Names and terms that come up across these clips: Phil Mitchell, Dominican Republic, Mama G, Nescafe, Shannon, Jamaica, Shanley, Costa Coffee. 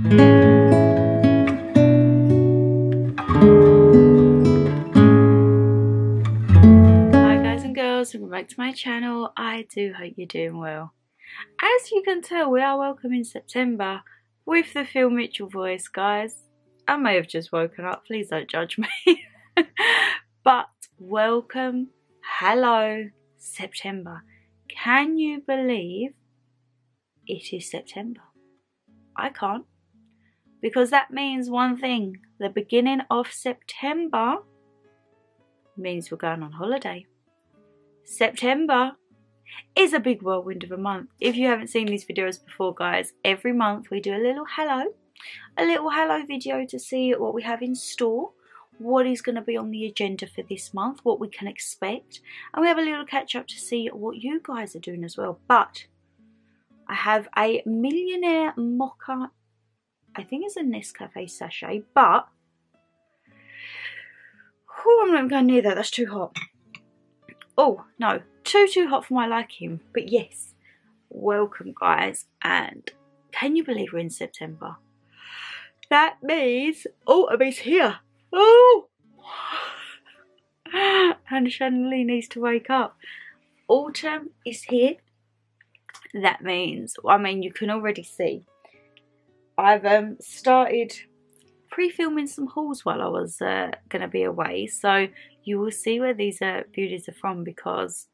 Hi guys and girls, welcome back to my channel. I do hope you're doing well. As you can tell, we are welcoming September with the Phil Mitchell voice, guys. I may have just woken up, please don't judge me. But welcome, hello, September. Can you believe it is September? I can't. Because that means one thing, the beginning of September means we're going on holiday. September is a big whirlwind of a month. If you haven't seen these videos before, guys, every month we do a little hello video to see what we have in store, what is going to be on the agenda for this month, what we can expect, and we have a little catch up to see what you guys are doing as well. But I have a millionaire mocha, I think it's a Nescafe sachet, but oh, I'm not even going near that, that's too hot. Oh no, too hot for my liking. But yes, welcome guys, and can you believe we're in September? That means autumn is here. Oh, and Shanley needs to wake up. Autumn is here. That means, I mean, you can already see I've started pre-filming some hauls while I was going to be away, so you will see where these beauties are from, because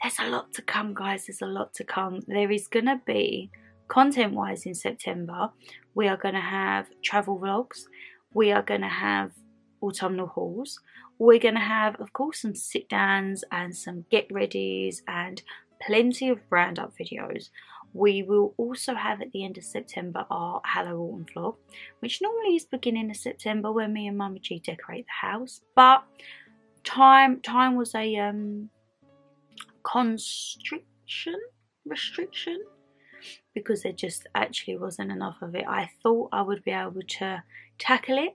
there's a lot to come, guys. There's a lot to come. There is going to be, content wise in September, we are going to have travel vlogs, we are going to have autumnal hauls, we're going to have, of course, some sit downs and some get readies and plenty of roundup videos. We will also have at the end of September our Hello Autumn vlog, which normally is beginning of September when me and Mama G decorate the house. But time was a restriction because there just actually wasn't enough of it. I thought I would be able to tackle it,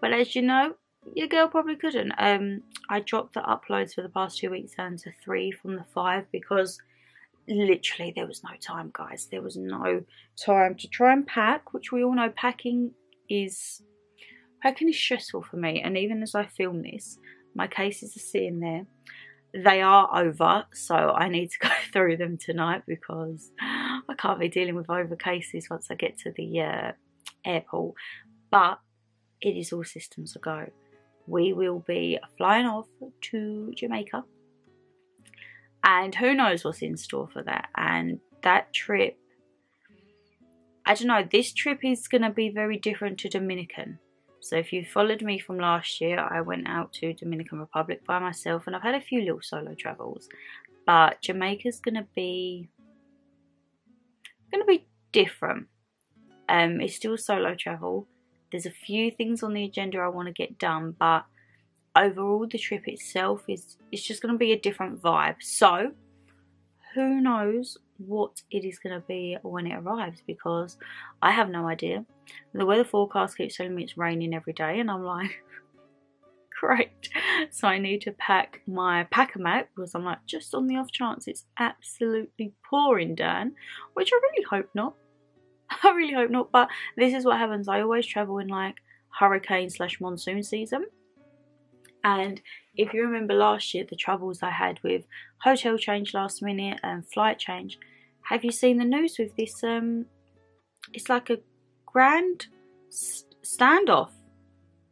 but as you know, your girl probably couldn't. I dropped the uploads for the past 2 weeks down to 3 from the 5 because literally there was no time, guys. There was no time to try and pack, which we all know packing is stressful for me. And even as I film this, my cases are sitting there. They are over, so I need to go through them tonight because I can't be dealing with over cases once I get to the airport. But it is all systems a go. We will be flying off to Jamaica, and who knows what's in store for that. And that trip, I don't know, this trip is going to be very different to Dominican. So if you followed me from last year, I went out to Dominican Republic by myself, and I've had a few little solo travels. But Jamaica's going to be different. It's still a solo travel. There's a few things on the agenda I want to get done, but overall the trip itself it's just going to be a different vibe. So who knows what it is going to be when it arrives, because I have no idea. The weather forecast keeps telling me it's raining every day, and I'm like, great. So I need to pack my pack-a-mat, because I'm like, just on the off chance it's absolutely pouring down, which I really hope not. I really hope not, but this is what happens. I always travel in like hurricane/monsoon season. And if you remember last year, the troubles I had with hotel change last minute and flight change. Have you seen the news with this? It's like a grand standoff,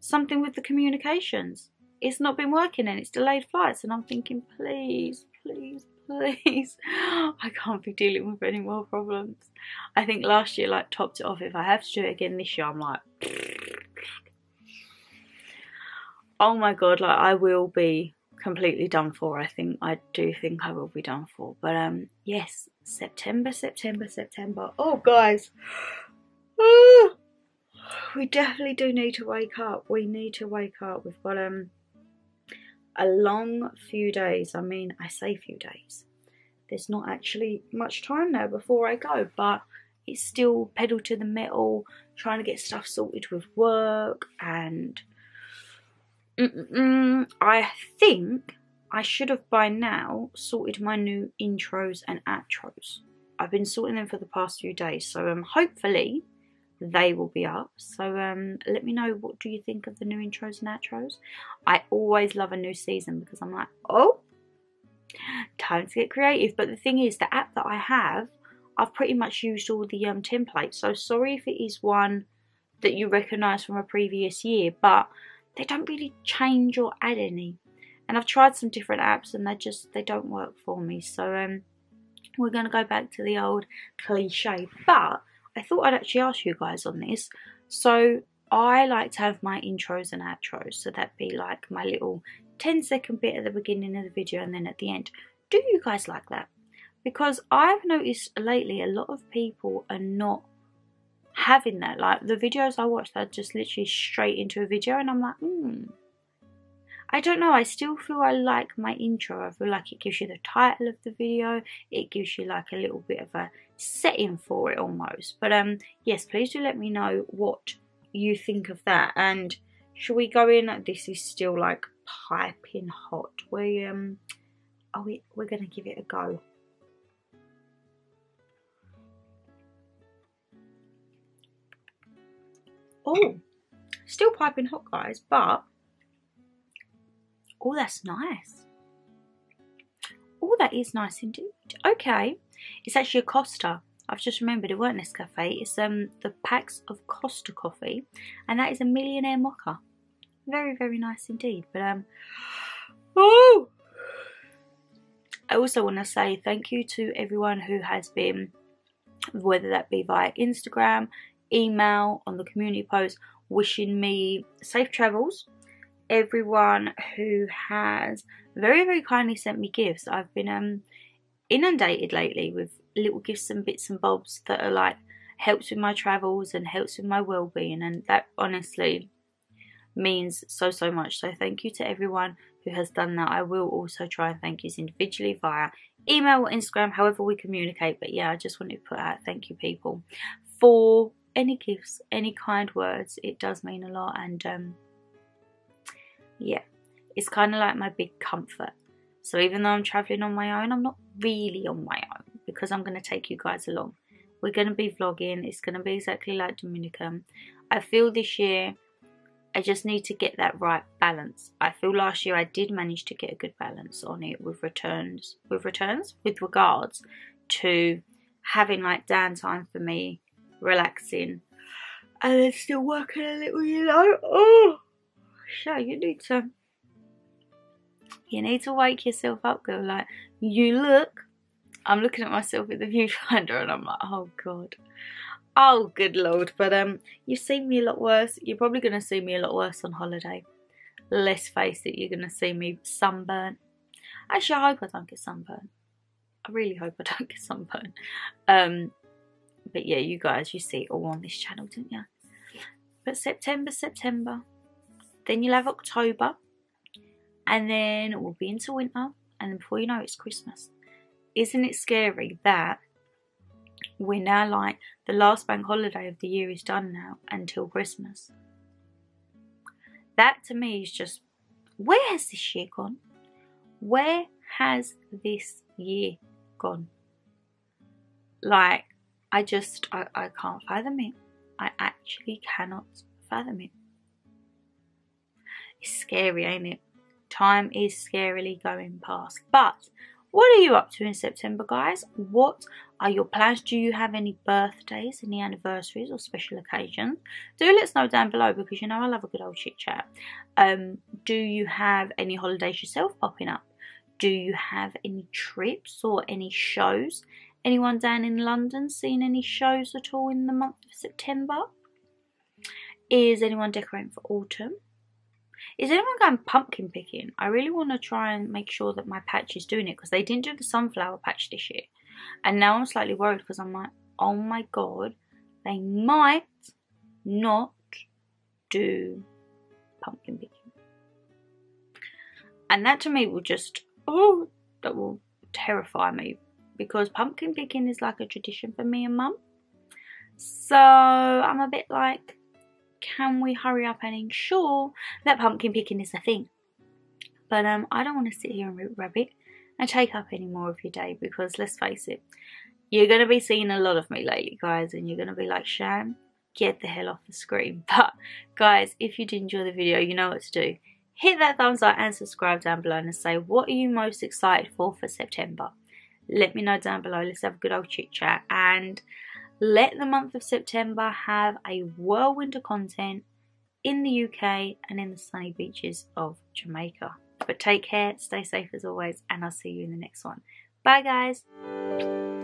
something with the communications. It's not been working and it's delayed flights. And I'm thinking, please, please, please, I can't be dealing with any more problems. I think last year like topped it off. If I have to do it again this year, I'm like, oh my god, like I will be completely done for. I do think I will be done for. But yes, September. Oh guys, we definitely do need to wake up. We need to wake up. We've got a long few days. I mean, I say few days, there's not actually much time now before I go, but it's still pedal to the metal, trying to get stuff sorted with work. And I think I should have by now sorted my new intros and outros. I've been sorting them for the past few days, so hopefully they will be up. So let me know, what do you think of the new intros and outros? I always love a new season because I'm like, oh, time to get creative. But the thing is, the app that I have, I've pretty much used all the templates. So sorry if it is one that you recognise from a previous year, but they don't really change or add any. And I've tried some different apps and they don't work for me. So we're going to go back to the old cliche. But I thought I'd actually ask you guys on this. So I like to have my intros and outros. So that'd be like my little 10-second bit at the beginning of the video and then at the end. Do you guys like that? Because I've noticed lately a lot of people are not having that. Like the videos I watch, they're just literally straight into a video and I'm like, I don't know, I still feel I like my intro. I feel like it gives you the title of the video, it gives you like a little bit of a setting for it almost. But yes, please do let me know what you think of that. And shall we go in? This is still like piping hot. We're gonna give it a go. Oh, still piping hot, guys, but oh, that's nice. Oh, that is nice indeed. Okay, it's actually a Costa. I've just remembered it weren't Nescafe. It's the packs of Costa Coffee, and that is a millionaire mocha. Very, very nice indeed. But oh, I also want to say thank you to everyone who has been, whether that be via Instagram, email, on the community post, wishing me safe travels. Everyone who has very, very kindly sent me gifts. I've been inundated lately with little gifts and bits and bobs that are like helps with my travels and helps with my well-being, and that honestly means so, so much. So thank you to everyone who has done that. I will also try and thank you individually via email or Instagram, however we communicate. But yeah, I just wanted to put out thank you, people, for any gifts, any kind words. It does mean a lot. And yeah, it's kind of like my big comfort. So even though I'm traveling on my own, I'm not really on my own, because I'm going to take you guys along. We're going to be vlogging. It's going to be exactly like Dominican. I feel this year I just need to get that right balance. I feel last year I did manage to get a good balance on it with regards to having like downtime for me, relaxing, and then still working a little, you know. Oh, sure, you need to wake yourself up, girl. Like, you look, I'm looking at myself with the viewfinder and I'm like, oh god, oh good lord. But you've seen me a lot worse. You're probably gonna see me a lot worse on holiday. Let's face it, you're gonna see me sunburnt. Actually, I hope I don't get sunburnt. I really hope I don't get sunburnt. But yeah, you guys, you see it all on this channel, don't you? But September. Then you'll have October. And then we'll be into winter. And before you know it, it's Christmas. Isn't it scary that we're now like, the last bank holiday of the year is done now until Christmas? That to me is just, where has this year gone? Where has this year gone? Like, I can't fathom it. I actually cannot fathom it. It's scary, ain't it? Time is scarily going past. But what are you up to in September, guys? What are your plans? Do you have any birthdays, any anniversaries or special occasions? Do let us know down below, because you know I love a good old chit chat. Do you have any holidays yourself popping up? Do you have any trips or any shows? Anyone down in London seen any shows at all in the month of September? Is anyone decorating for autumn? Is anyone going pumpkin picking? I really want to try and make sure that my patch is doing it, because they didn't do the sunflower patch this year. And now I'm slightly worried, because I'm like, oh my god, they might not do pumpkin picking. And that to me will just, oh, that will terrify me. Because pumpkin picking is like a tradition for me and mum. So I'm a bit like, can we hurry up and ensure that pumpkin picking is a thing? But I don't want to sit here and root rabbit and take up any more of your day, because let's face it, You're going to be seeing a lot of me lately, guys, and you're going to be like, Shan, get the hell off the screen. But, guys, if you did enjoy the video, you know what to do. Hit that thumbs up and subscribe down below and say, what are you most excited for September? Let me know down below. Let's have a good old chit chat. And let the month of September have a whirlwind of content in the UK and in the sunny beaches of Jamaica. But take care, stay safe as always, and I'll see you in the next one. Bye, guys.